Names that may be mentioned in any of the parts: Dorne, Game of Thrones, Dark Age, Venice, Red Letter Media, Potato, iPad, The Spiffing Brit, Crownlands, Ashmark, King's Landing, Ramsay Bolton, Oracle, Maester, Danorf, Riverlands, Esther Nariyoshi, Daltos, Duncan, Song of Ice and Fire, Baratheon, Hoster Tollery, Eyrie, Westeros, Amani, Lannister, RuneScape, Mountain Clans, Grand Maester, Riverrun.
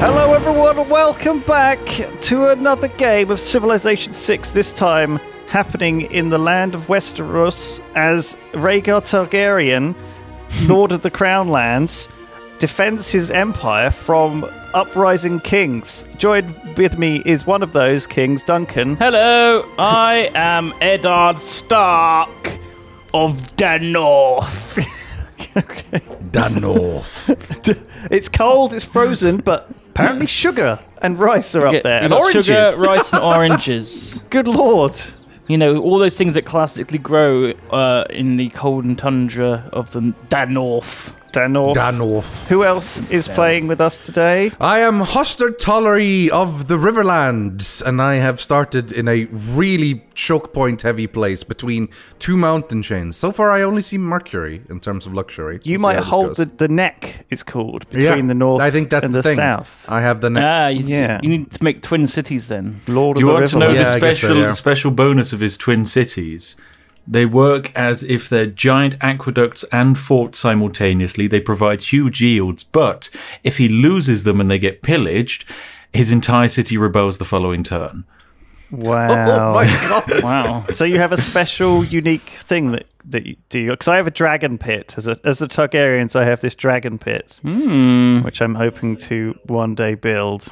Hello everyone and welcome back to another game of Civilization 6, this time happening in the land of Westeros as Rhaegar Targaryen, Lord of the Crownlands, defends his empire from uprising kings. Joined with me is one of those kings, Duncan. Hello, I am Eddard Stark of Danorf. Okay. Danorf. It's cold, it's frozen, but apparently sugar and rice are up there. And oranges. Sugar, rice and oranges. Good lord. You know, all those things that classically grow in the cold and tundra of the Danorf. Danorf. Who else is playing with us today? I am Hoster Tollery of the Riverlands, and I have started in a really choke point heavy place between two mountain chains. So far, I only see Mercury in terms of luxury. You might hold the neck, it's called, between the north and the south. I have the neck. Ah, you need to make twin cities then. Lord of the Riverlands. Do you want to know the special bonus of his twin cities? They work as if they're giant aqueducts and forts simultaneously. They provide huge yields, but if he loses them and they get pillaged, his entire city rebels the following turn. Wow. Oh my God. Wow. So you have a special, unique thing that you do. Because I have a dragon pit. As the Targaryens, I have this dragon pit, which I'm hoping to one day build.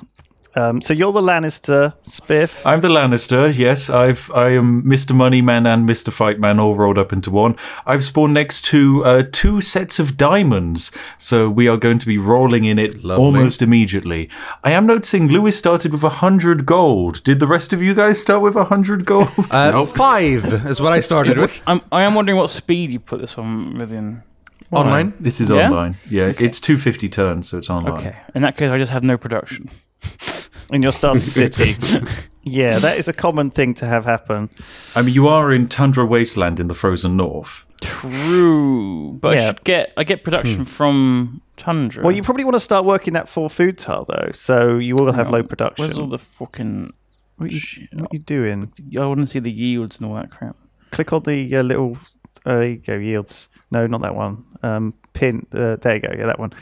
So you're the Lannister, Spiff. I'm the Lannister, yes. I am Mr. Moneyman and Mr. Fightman all rolled up into one. I've spawned next to two sets of diamonds, so we are going to be rolling in it almost immediately. I am noticing Lewis started with 100 gold. Did the rest of you guys start with 100 gold? Nope. 5 is what I started with. I am wondering what speed you put this on, Rivian. Online? This is online. Yeah, okay. It's 250 turns, so it's online. Okay, in that case I just have no production. In your starting city. Yeah, that is a common thing to have happen. I mean, you are in Tundra Wasteland in the frozen north. True. But I get production from Tundra. Well, you probably want to start working that full food tile, though, so you will have low production. Where's all the fucking... What are you doing? I want to see the yields and all that crap. Click on the little... there you go, yields. No, not that one. Pin. There you go, yeah, that one.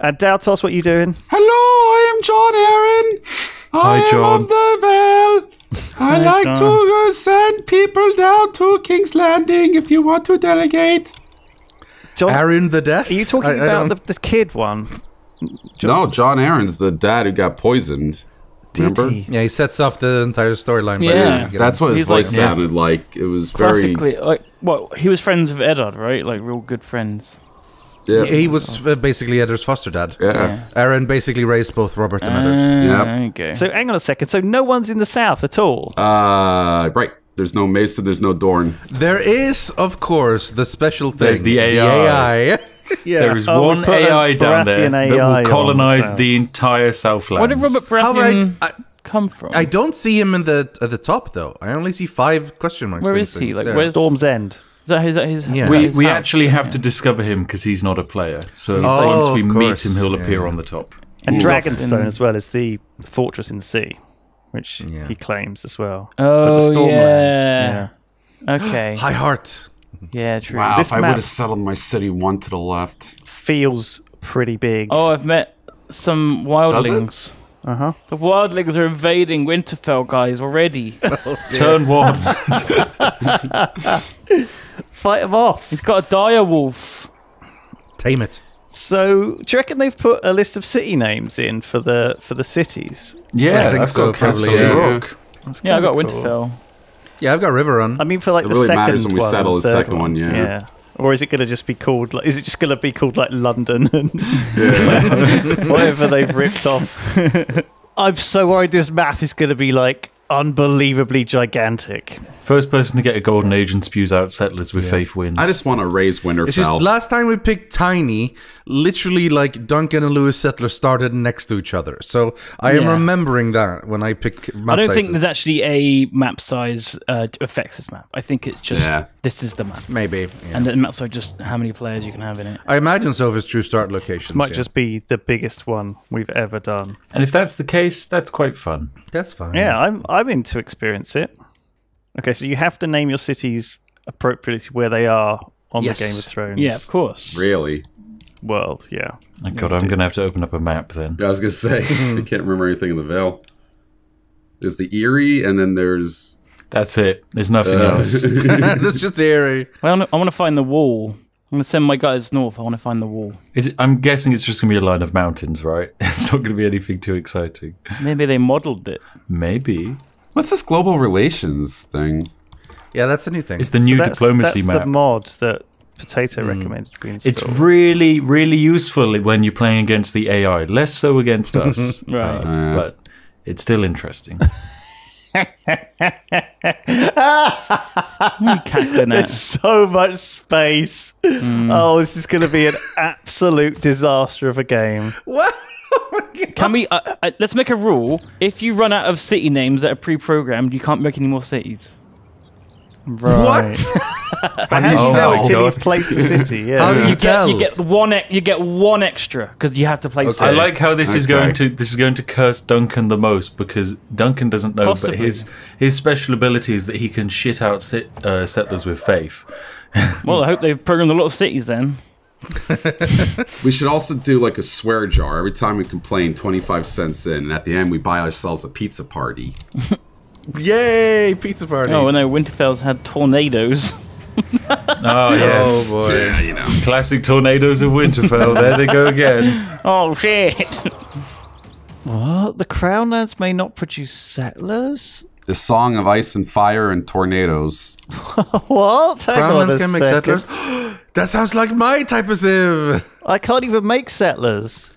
And Daltos, what are you doing? Hello, I am Jon Arryn. I am of the Vale. I like to send people down to King's Landing if you want to delegate. Jon Arryn the Death? Are you talking about the kid one? No, Jon Arryn's the dad who got poisoned. Remember? Did he? Yeah, he sets off the entire storyline. Yeah. That's what his voice sounded like. It was very... Like, well, he was friends with Eddard, right? Like, real good friends. Yeah. He was basically Eddard's foster dad. Yeah. Arryn basically raised both Robert and Eddard. Yeah. Okay. So hang on a second. So no one's in the south at all? Right. There's no Maester, there's no Dorne. There is, of course, the special thing. There's the AI. The AI. Yeah. There is one AI down there that will colonize the entire Southlands. Where did Robert Baratheon come from? I don't see him in the top, though. I only see 5 question marks. Where is he? Like, where's Storm's End? We actually have to discover him because he's not a player. So once we meet him, he'll appear on the top. And Dragonstone as well is the fortress in the sea, which he claims as well. Oh, the Stormlands. Yeah. Okay. High heart. Yeah, true. Wow, this if I would have settled my city one to the left. Feels pretty big. Oh, I've met some wildlings. Uh-huh. The wildlings are invading Winterfell, guys, already. Turn one. Fight him off. He's got a dire wolf. Tame it. So, do you reckon they've put a list of city names in for the cities? Yeah, I think so, probably. Yeah, I've got Winterfell. Yeah, I've got Riverrun. I mean, for like the second one. It really matters when we settle the second one, yeah. Or is it going to just be called? Like, is it just going to be called like London and whatever they've ripped off? I'm so worried this map is going to be like unbelievably gigantic. First person to get a Golden Age and spews out settlers with faith wins. I just want to raise Winterfell. It's just, last time we picked tiny, literally like Duncan and Lewis settlers started next to each other. So I am remembering that when I pick map sizes. I don't think there's actually a map size affects this map. I think it's just... Yeah. This is the map. Maybe. Yeah. And the map's like just how many players you can have in it. I imagine so if it's true start locations. This might just be the biggest one we've ever done. And if that's the case, that's quite fun. That's fun. Yeah, I'm in to experience it. Okay, so you have to name your cities appropriately to where they are on the Game of Thrones. Yeah, of course. Really? world, yeah. Oh god, I'm going to have to open up a map then. Yeah, I was going to say, I can't remember anything in the Vale. There's the Eyrie, and then there's... That's it. There's nothing else. That's just the Eyrie. I want to find the wall. I'm going to send my guys north. I want to find the wall. Is it, I'm guessing it's just going to be a line of mountains, right? It's not going to be anything too exciting. Maybe they modeled it. Maybe. What's this global relations thing? Yeah, that's a new thing. It's the new diplomacy map. That's the mod that Potato recommended being installed. It's really, really useful when you're playing against the AI. Less so against us. Right. But it's still interesting. There's so much space. Oh, this is going to be an absolute disaster of a game. What? Can we? Let's make a rule. If you run out of city names that are pre-programmed, you can't make any more cities. Right. What? But how do you know until you've placed the city? Yeah. How do you tell? You get one extra because you have to place. Okay. I like how this is going to curse Duncan the most, because Duncan doesn't know, but his special ability is that he can shit out settlers with faith. Well, I hope they've programmed a lot of cities then. We should also do like a swear jar. Every time we complain, 25 cents in, and at the end we buy ourselves a pizza party. Yay, pizza party! Oh no, Winterfell's had tornadoes. Oh yes, oh, boy. Yeah, you know, classic tornadoes of Winterfell. There they go again. Oh shit! What? The Crownlands may not produce settlers. The Song of Ice and Fire and Tornadoes. What? Crownlands can make settlers. That sounds like my type of Civ. I can't even make settlers.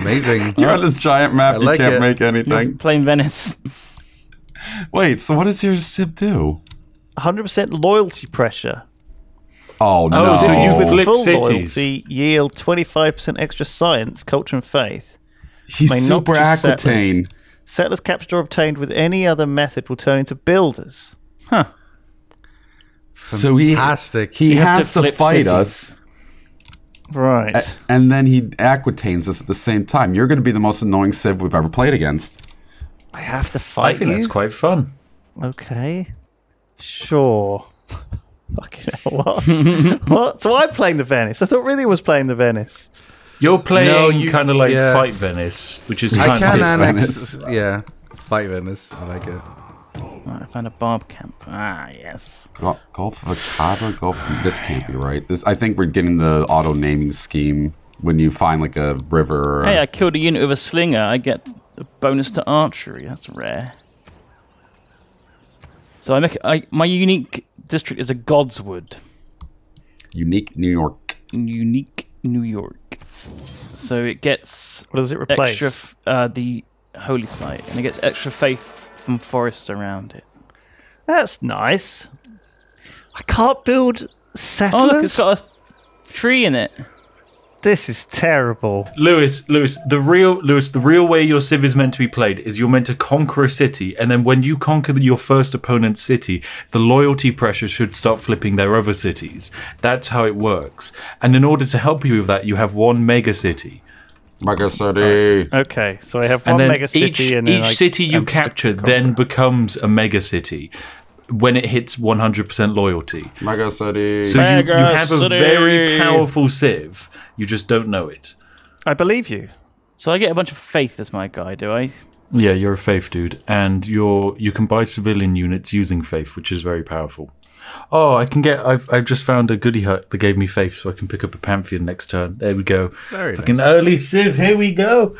Amazing! You're on this giant map. You can't make anything. Plain Venice. Wait, so what does your Civ do? 100% loyalty pressure. Oh, no. Oh, cities with full loyalty yield 25% extra science, culture, and faith. He's super Aquitaine. Settlers captured or obtained with any other method will turn into builders. Huh. So fantastic. He has to fight us. Right. And then he Aquitaines us at the same time. You're going to be the most annoying Civ we've ever played against. I have to fight. I think that's quite fun. Okay. Sure. Fucking hell, what? What? So I'm playing the Venice. I thought really was playing the Venice. You're playing kind of like Fight Venice, which is kind of Venice. Yeah. Fight Venice. I like it. Right, I found a barb camp. Ah, yes. Golf of Acaba, Golf. This can't be right. This, I think we're getting the auto naming scheme when you find like a river. Or hey, I killed a unit with a slinger. I get a bonus to archery. That's rare. So I make my unique district is a Godswood. Unique New York. Unique New York. So it gets what does it replace? Extra, the holy site, and it gets extra faith from forests around it. That's nice. I can't build settlers. Oh look, it's got a tree in it. This is terrible. Lewis, the real way your Civ is meant to be played is you're meant to conquer a city, and then when you conquer your first opponent's city, the loyalty pressure should start flipping their other cities. That's how it works. And in order to help you with that, you have one mega city. Mega city. Okay, so I have one mega city. Each city you capture then becomes a mega city when it hits 100% loyalty. Mega city. So you have a very powerful Civ. You just don't know it. I believe you. So I get a bunch of faith as my guy, do I? Yeah, you're a faith dude, and you can buy civilian units using faith, which is very powerful. Oh, I can get. I've just found a goodie hut that gave me faith, so I can pick up a Pantheon next turn. There we go. Very fucking nice. Early Civ. Here we go.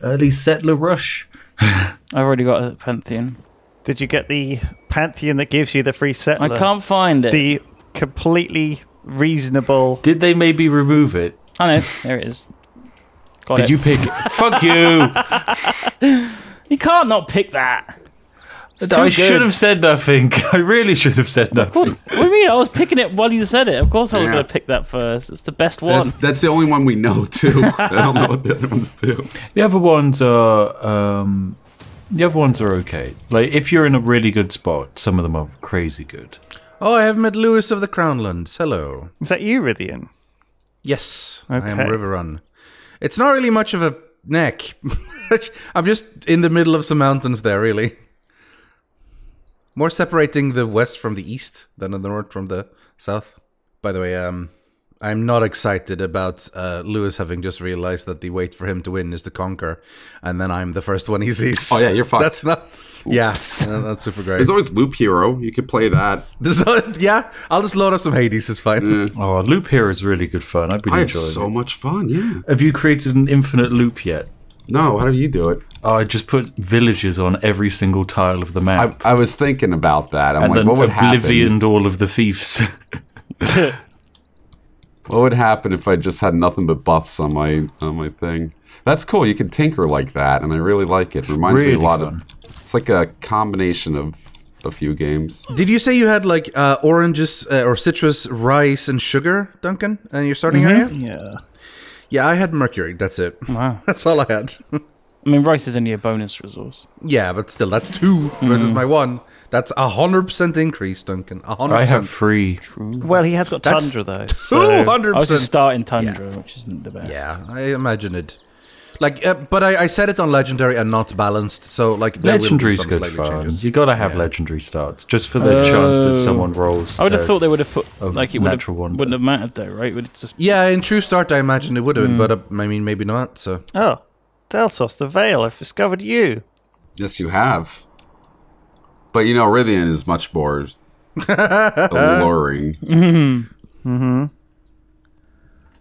Early settler rush. I've already got a Pantheon. Did you get the Pantheon that gives you the free settler? I can't find it. The completely reasonable. Did they maybe remove it? I know. There it is. Got Did it. You pick? Fuck you! You can't not pick that. I should have said nothing. I really should have said nothing. What do you mean? I was picking it while you said it. Of course I was going to pick that first. It's the best one. That's the only one we know, too. I don't know what the other ones do. The other ones are... the other ones are okay. Like, if you're in a really good spot, some of them are crazy good. Oh, I have met Lewis of the Crownlands. Hello. Is that you, Rithian? Yes. Okay. I am Riverrun. It's not really much of a neck. I'm just in the middle of some mountains there, really. More separating the west from the east than the north from the south. By the way, I'm not excited about Lewis having just realized that the wait for him to win is to conquer, and then I'm the first one he sees. Oh yeah, you're fine. That's not. Yes, yeah, that's super great. There's always Loop Hero. You could play that. Yeah, I'll just load up some Hades. It's fine. Mm. Oh, Loop Hero is really good fun. I've been enjoying it. So much fun. Yeah. Have you created an infinite loop yet? No, how do you do it? I just put villages on every single tile of the map. I was thinking about that. I'm like, what would happen? All of the fiefs. What would happen if I just had nothing but buffs on my thing? That's cool. You can tinker like that, and I really like it. It reminds me a lot of. It's like a combination of a few games. Did you say you had like oranges or citrus, rice, and sugar, Duncan? And you're starting area? Yeah. Yeah, I had mercury. That's it. Wow. That's all I had. I mean, rice is only a bonus resource. Yeah, but still, that's 2 versus my 1. That's 100% increase, Duncan. 100%. I have 3. True. Well, he has got Tundra, though. 200%. I was just starting Tundra, which isn't the best. Yeah, I imagine it. Like, but I said it on Legendary and not balanced, so like Legendary's good fun. Changes. You gotta have Legendary starts just for the chance that someone rolls. I would have thought they would have put like it natural one. Wouldn't have mattered though, right? Would just in true start, I imagine it would have been, but I mean, maybe not. So Daltos, the Vale, I've discovered you. Yes, you have. But you know, Rithian is much more alluring. Mm-hmm. Mm-hmm.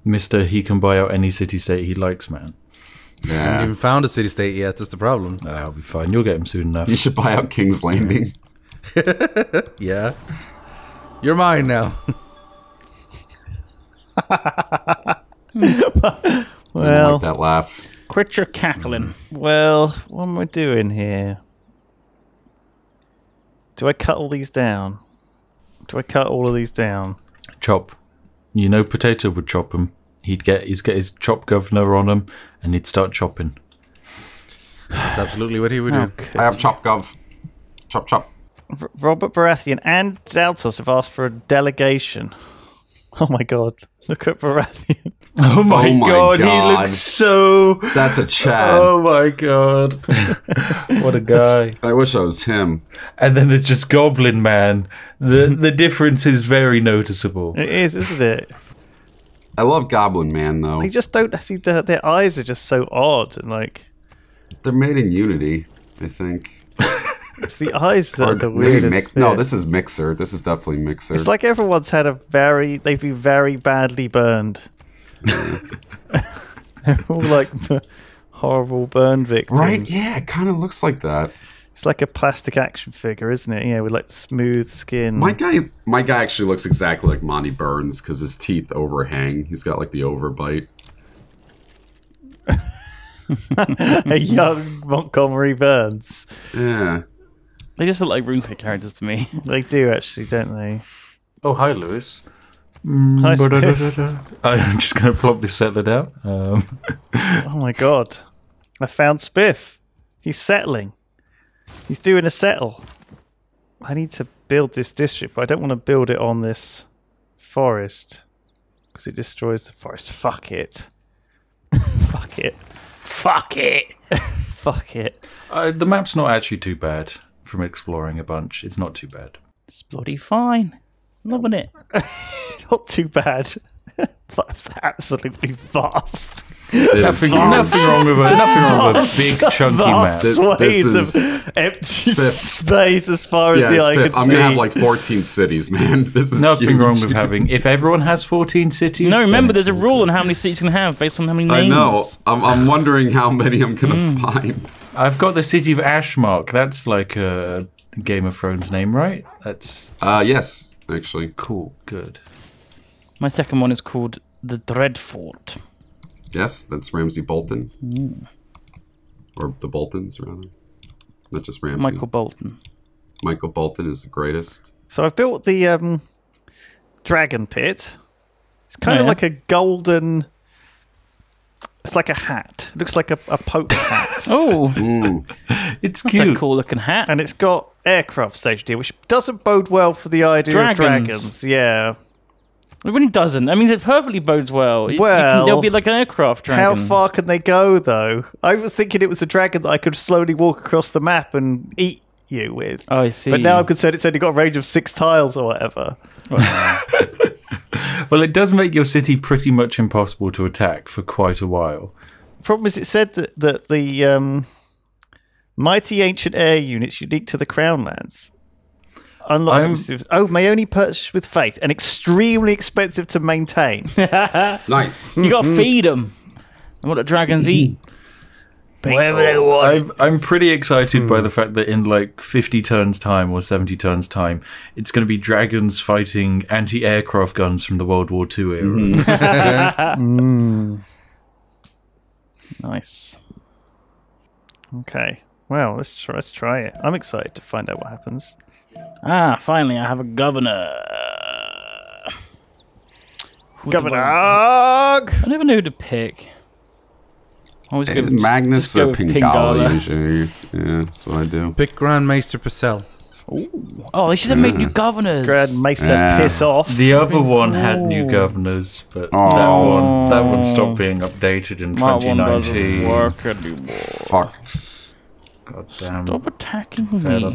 Mister, he can buy out any city-state he likes, man. Yeah. I haven't even found a city-state yet, that's the problem. I'll be fine, you'll get him soon enough. You should buy out King's Landing. Yeah. You're mine now. Well, I don't like that laugh. Quit your cackling. Well, what am I doing here? Do I cut all these down? Do I cut all of these down? Chop. You know Potato would chop them. He'd get his chop governor on him, and he'd start chopping. That's absolutely what he would do. I have chop gov. Chop chop. Robert Baratheon and Daltos have asked for a delegation. Oh my god! Look at Baratheon. Oh my god! He looks so. That's a Chad. Oh my god! What a guy! I wish I was him. And then there's just Goblin Man. The difference is very noticeable. It is, isn't it? I love Goblin Man though. They just don't seem to. Their eyes are just so odd and like. They're made in Unity, I think. It's the eyes that are the weirdest. No, this is Mixer. This is definitely Mixer. It's like everyone's had a very. They've been very badly burned. They're all like horrible burn victims. Right? Yeah, it kind of looks like that. It's like a plastic action figure, isn't it? Yeah, with like smooth skin. My guy actually looks exactly like Monty Burns because his teeth overhang. He's got like the overbite. A young Montgomery Burns. Yeah. They just look like RuneScape characters to me. They do actually, don't they? Oh, hi, Lewis. Hi, I'm just going to plop this settler down. Oh my god. I found Spiff. He's settling. He's doing a settle. I need to build this district, but I don't want to build it on this forest because it destroys the forest. Fuck it. Fuck it. Fuck it. Fuck it. The map's not actually too bad from exploring a bunch. It's not too bad. It's bloody fine. I'm loving it. Not too bad. That's absolutely vast. Nothing wrong with a big chunky map. This is empty space as far as the eye can see. I'm gonna have like 14 cities, man. This is nothing huge. Wrong with having. If everyone has 14 cities, no. Remember, there's a rule on how many cities you can have based on how many names. I know. I'm wondering how many I'm gonna find. I've got the city of Ashmark. That's like a Game of Thrones name, right? That's yes, actually. Cool. Good. My second one is called the Dreadfort. Yes, that's Ramsay Bolton. Mm. Or the Boltons, rather. Not just Ramsay. Michael Bolton. Michael Bolton is the greatest. So I've built the Dragon Pit. It's kind of like a golden... It's like a hat. It looks like a Pope's hat. Oh! It's cute. That's a cool looking hat. And it's got aircraft stationed here, which doesn't bode well for the idea of dragons. Yeah. It really doesn't. I mean, it perfectly bodes well. Well, there'll be like an aircraft dragon. How far can they go, though? I was thinking it was a dragon that I could slowly walk across the map and eat you with. Oh, I see. But now I'm concerned it said it got a range of 6 tiles or whatever. Well, it does make your city pretty much impossible to attack for quite a while. Problem is, it said that, the mighty ancient air units unique to the Crownlands. Oh, may only purchase with faith and extremely expensive to maintain. Nice. You got to feed them. What do dragons eat? Whatever they want. I'm pretty excited by the fact that in like 50 turns time or 70 turns time, it's going to be dragons fighting anti-aircraft guns from the World War II era. Nice. Okay. Well, let's try it. I'm excited to find out what happens. Ah, finally, I have a governor. Governor! I never knew who to pick. Always go Magnus or Pingala, usually. Yeah, that's what I do. Pick Grand Maester Purcell. Ooh. Oh, they should have made new governors. Grand Maester, piss off. The other one had new governors, but that one stopped being updated in 2019. My one doesn't work anymore. Fucks. Goddamn. Stop attacking me.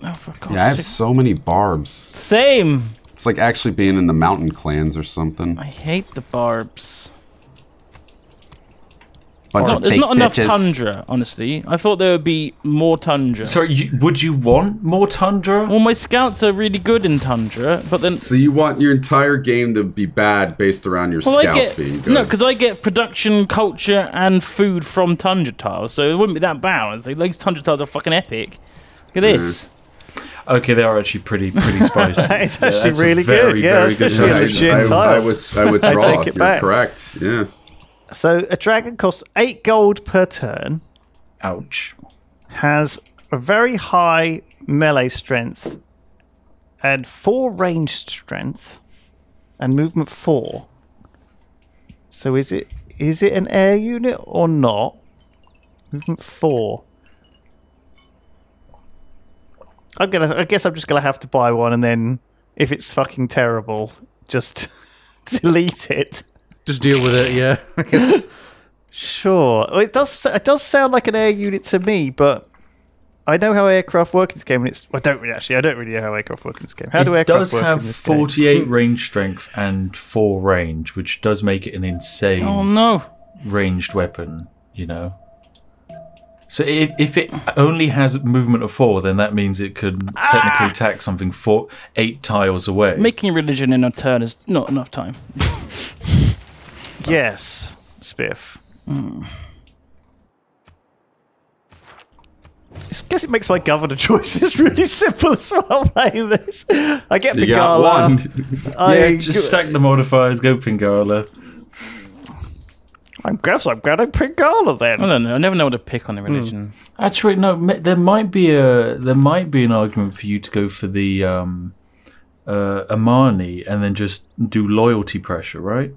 Oh, for God's sake. I have so many barbs. Same. It's like actually being in the mountain clans or something. I hate the barbs. There's not enough tundra, honestly. I thought there would be more tundra. So, would you want more tundra? Well, my scouts are really good in tundra, but then. So you want your entire game to be bad based around your scouts being good? No, because I get production, culture, and food from tundra tiles, so it wouldn't be that bad. Like, those tundra tiles are fucking epic. Look at this. Okay, they are actually pretty spicy. It's actually really good. Yeah, especially in the gin tile. I would draw. You're back. Correct. Yeah. So a dragon costs 8 gold per turn. Ouch. Has a very high melee strength and 4 range strength and movement 4. So is it an air unit or not? Movement 4. I guess I'm just gonna have to buy one, and then if it's fucking terrible, just delete it. Just deal with it, yeah. I guess. Sure. It does sound like an air unit to me, but I know how aircraft work in this game, and I don't really know how aircraft work in this game. How do aircraft work in this game? It does have 48 range strength and 4 range, which does make it an insane ranged weapon. You know. So if it only has movement of 4, then that means it could technically attack something 8 tiles away. Making religion in a turn is not enough time. Yes, Spiff. I guess it makes my governor choices really simple as well. Playing this, I get Pingala. Just stack the modifiers. Go Pingala. I guess I'm glad I picked Pingala then. I don't know. I never know what to pick on the religion. Actually, no. There might be an argument for you to go for the Amani and then just do loyalty pressure, right?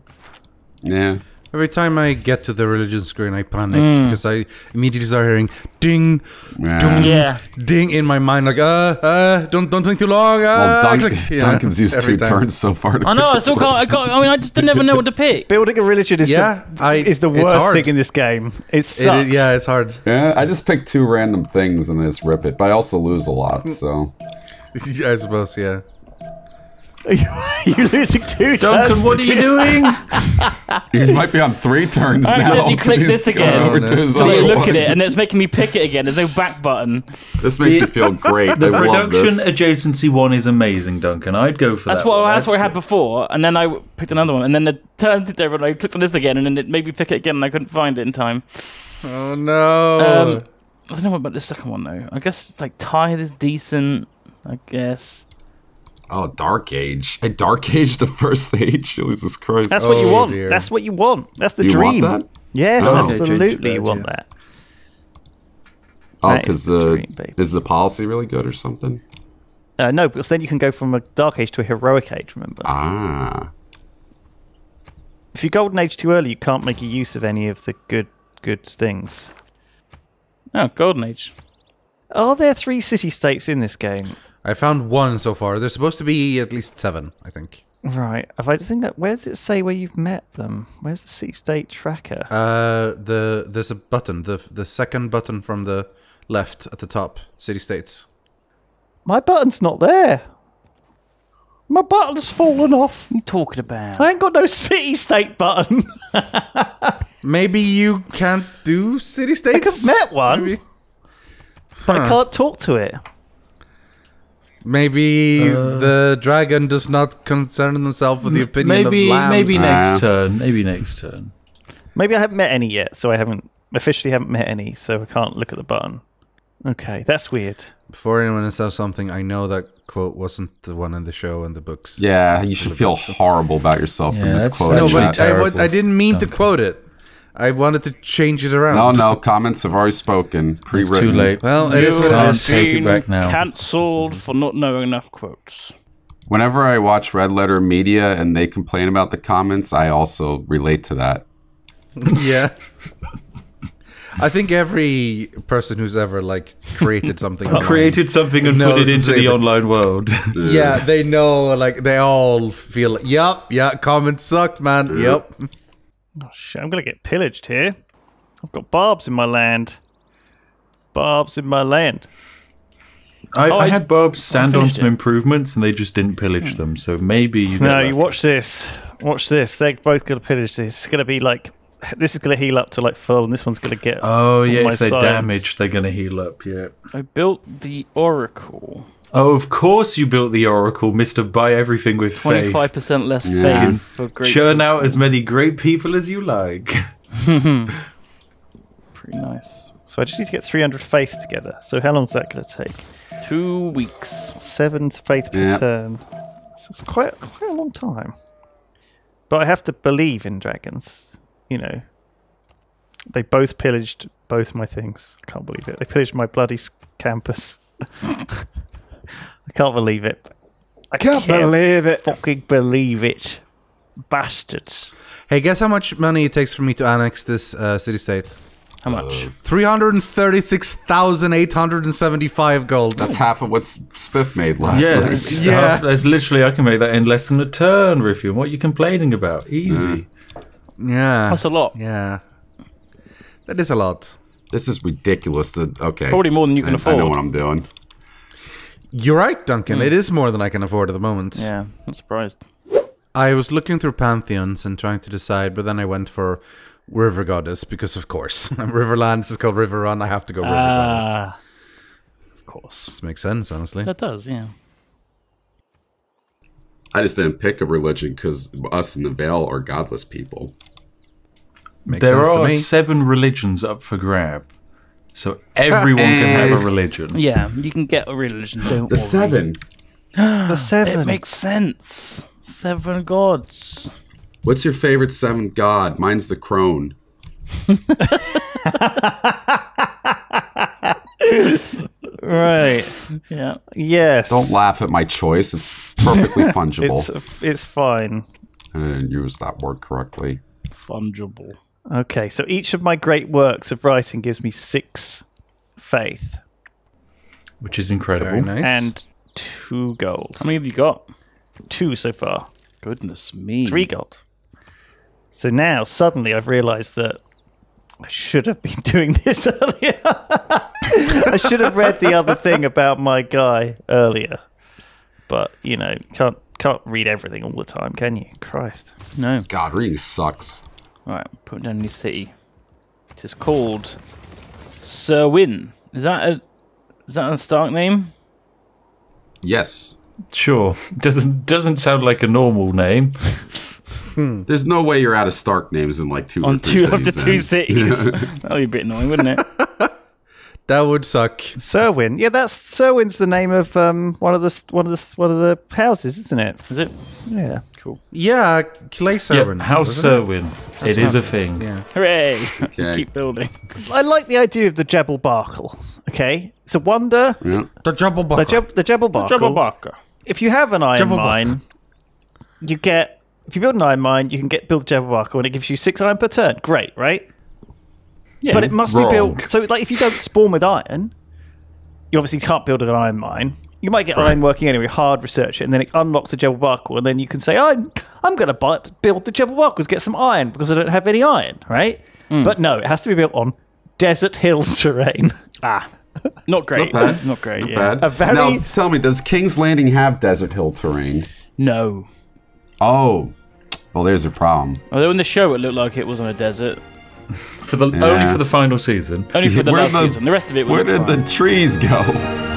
Yeah. Every time I get to the religion screen, I panic because I immediately start hearing ding, ding, ding in my mind. Like, don't think too long. Well, Duncan's used 2 turns so far. To I just never know what to pick. Building a religion is the worst thing in this game. It sucks. It's hard. Yeah, I just pick 2 random things and just rip it, but I also lose a lot. So, I suppose, yeah. You're losing 2 turns. Duncan, what are you doing? He might be on 3 turns now. I accidentally clicked this again. Look at it, and it's making me pick it again. There's no back button. This makes me feel great. The production adjacency one is amazing, Duncan. I'd go for that. That's what I had before, and then I picked another one, and then it turned over, and I clicked on this again, and then it made me pick it again, and I couldn't find it in time. Oh no! I don't know about the second one though. I guess it's like tithe is decent. I guess. Oh, Dark Age. A Dark Age, the first age. Jesus Christ. That's what you want. Dear. That's what you want. That's the dream. Want that? Yes, absolutely you want that. Oh, because is the policy really good or something? No, because then you can go from a Dark Age to a Heroic Age, remember? Ah. If you Golden Age too early, you can't make use of any of the good things. Oh, Golden Age. Are there 3 city-states in this game? I found 1 so far. There's supposed to be at least 7, I think. Right. Have I just think that? Where does it say where you've met them? Where's the six-date tracker? There's a button. The second button from the left at the top. City states. My button's not there. My button's fallen off. What are you talking about? I ain't got no city-state button. Maybe you can't do city-states. I've met one, maybe. But I can't talk to it. Maybe the dragon does not concern themselves with the opinion of lambs. Maybe next turn. Maybe next turn. Maybe I haven't met any yet, so I haven't officially met any, so I can't look at the button. Okay, that's weird. Before anyone says something, I know that quote wasn't the one in the show and the books. Yeah, you should feel horrible about yourself for misquoting. No, but I didn't mean to quote it. I wanted to change it around. No, no, comments have already spoken. Pre-written. It's too late. Well, it is what it is. Take it back now. Cancelled for not knowing enough quotes. Whenever I watch Red Letter Media and they complain about the comments, I also relate to that. Yeah. I think every person who's ever like created something, and put it into the online world. Yeah, they know. Like they all feel. Like, yep. Yeah. Comments sucked, man. Yep. Oh shit, I'm gonna get pillaged here. I've got barbs in my land. Barbs in my land. I had barbs stand on some improvements and they just didn't pillage them, so maybe you know. No, you watch this. Watch this. They're both gonna pillage this. It's gonna be like this is gonna heal up to like full and this one's gonna get oh yeah, if they're damaged they're gonna heal up, yeah. I built the Oracle. Oh, of course you built the Oracle, Mr. Buy Everything with Faith. 25% less faith for great churn people. Out as many great people as you like. Pretty nice. So I just need to get 300 faith together. So how long is that going to take? 2 weeks. 7 faith per turn. So it's quite a long time. But I have to believe in dragons. You know, they both pillaged both my things. I can't believe it. They pillaged my bloody campus. I can't believe it. I can't believe it. Fucking believe it. Bastards. Hey, guess how much money it takes for me to annex this city-state? How much? 336,875 gold. That's half of what Spiff made last night. Yeah, that's literally, I can make that in less than a turn, Riffian. What are you complaining about? Easy. Yeah. That's a lot. Yeah. That is a lot. This is ridiculous. Okay. Probably more than you can afford. I know what I'm doing. You're right, Duncan. It is more than I can afford at the moment. Yeah, I'm surprised. I was looking through pantheons and trying to decide, but then I went for River Goddess, because of course. Riverlands is called Riverrun, I have to go River Goddess. Of course. This makes sense, honestly. That does, yeah. I just didn't pick a religion, because us in the Vale are godless people. Makes sense to me. There are 7 religions up for grab. So everyone can have a religion. Yeah, you can get a religion. The 7. The 7. It makes sense. 7 gods. What's your favorite 7 god? Mine's the crone. Right. Yeah. Yes. Don't laugh at my choice. It's perfectly fungible. It's fine. I didn't use that word correctly. Fungible. Okay, so each of my great works of writing gives me 6 faith. Which is incredible. Very nice. And 2 gold. How many have you got? 2 so far. Goodness me. 3 gold. So now, suddenly, I've realised that I should have been doing this earlier. I should have read the other thing about my guy earlier. But, you know, can't read everything all the time, can you? Christ. No. God, reading sucks. Alright, put down a new city. It is called Serwyn. Is that a Stark name? Yes. Sure. Doesn't sound like a normal name. There's no way you're out of Stark names in like 2 or 3 cities. On 2 after 2 cities. That'd be a bit annoying, wouldn't it? That would suck. Serwyn. Yeah, that's Serwyn's the name of one of the houses, isn't it? Is it? Yeah. Cool. Yeah, Clay Serwyn. Yeah, House Serwyn. It is a thing. Yeah. Hooray! Okay. Keep building. I like the idea of the Jebel Barkal. Okay, it's a wonder. Yeah. The Jebel Barkal. The Jebel Barkal. The Jebel Barkal. If you have an iron mine, you get. If you build an iron mine, you can build Jebel Barkal, and it gives you 6 iron per turn. Great, right? Yeah, but it must be built. So, like, if you don't spawn with iron, you obviously can't build an iron mine. You might get Iron working anyway, hard research it, and then it unlocks the Jebel Barkal, and then you can say, I'm going to build the Jebel Barkal to get some iron because I don't have any iron, right? Mm. But no, it has to be built on desert hills terrain. Ah. Not great. Not bad. Not great. Not yeah. bad. Now, tell me, does King's Landing have desert hill terrain? No. Oh. Well, there's a problem. Although in the show it looked like it was on a desert. Only for the final season. Only for the last season. The rest of it was. Where did the trees go?